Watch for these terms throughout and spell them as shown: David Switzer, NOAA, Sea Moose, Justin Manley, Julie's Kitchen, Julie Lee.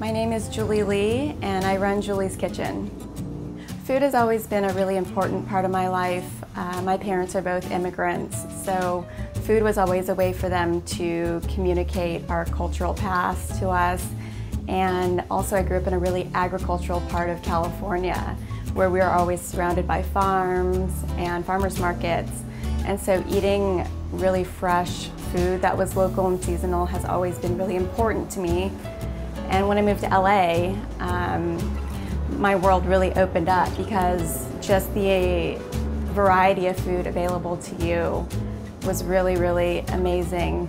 My name is Julie Lee and I run Julie's Kitchen. Food has always been a really important part of my life. My parents are both immigrants, so food was always a way for them to communicate our cultural past to us. And also I grew up in a really agricultural part of California where we were always surrounded by farms and farmers markets. And so eating really fresh food that was local and seasonal has always been really important to me. And when I moved to LA, my world really opened up because just the variety of food available to you was really, really amazing.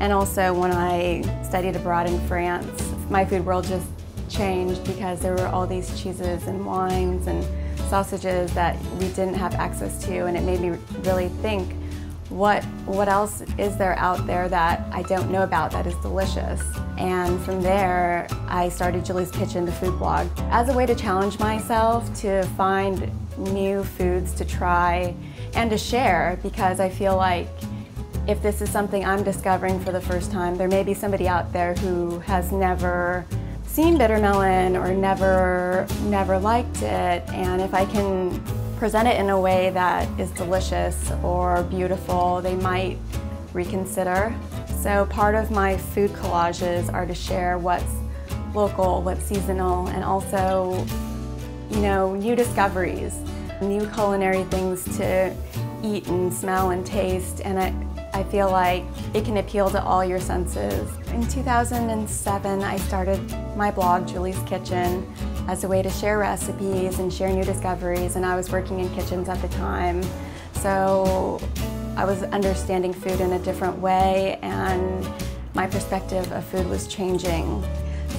And also when I studied abroad in France, my food world just changed because there were all these cheeses and wines and sausages that we didn't have access to, and it made me really think, what else is there out there that I don't know about that is delicious? And from there, I started Julie's Kitchen, the food blog, as a way to challenge myself to find new foods to try and to share, because I feel like if this is something I'm discovering for the first time, there may be somebody out there who has never seen bitter melon or never liked it. And if I can present it in a way that is delicious or beautiful, they might reconsider. So part of my food collages are to share what's local, what's seasonal, and also, you know, new discoveries, new culinary things to eat and smell and taste. And I feel like it can appeal to all your senses. In 2007, I started my blog, Julie's Kitchen, as a way to share recipes and share new discoveries, and I was working in kitchens at the time. So I was understanding food in a different way, and my perspective of food was changing.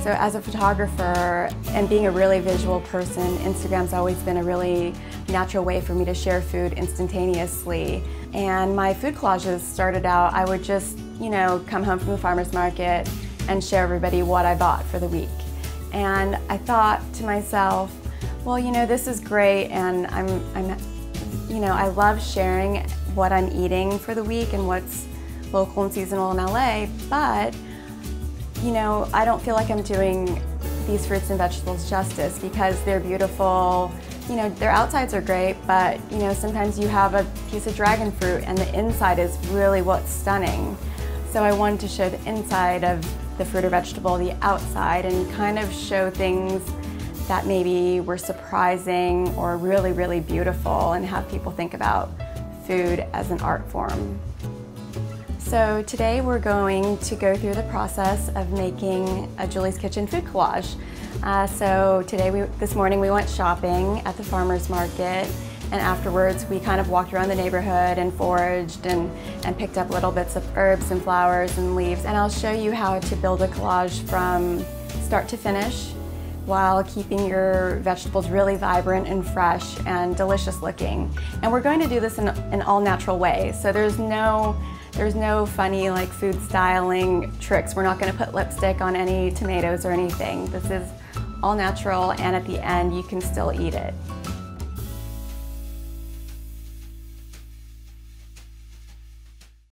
So as a photographer and being a really visual person, Instagram's always been a really natural way for me to share food instantaneously. And my food collages started out, I would just, you know, come home from the farmer's market and share everybody what I bought for the week. And I thought to myself, well, you know, this is great, and I'm you know, I love sharing what I'm eating for the week and what's local and seasonal in LA, but you know, I don't feel like I'm doing these fruits and vegetables justice because they're beautiful. You know, their outsides are great, but you know, sometimes you have a piece of dragon fruit and the inside is really what's stunning. So I wanted to show the inside of the fruit or vegetable, the outside, and kind of show things that maybe were surprising or really, really beautiful, and have people think about food as an art form. So today we're going to go through the process of making a Julie's Kitchen food collage. So today, this morning we went shopping at the farmer's market, and afterwards we kind of walked around the neighborhood and foraged and picked up little bits of herbs and flowers and leaves. And I'll show you how to build a collage from start to finish while keeping your vegetables really vibrant and fresh and delicious looking. And we're going to do this in an all natural way. So there's no funny like food styling tricks. We're not going to put lipstick on any tomatoes or anything. This is all natural, and at the end you can still eat it.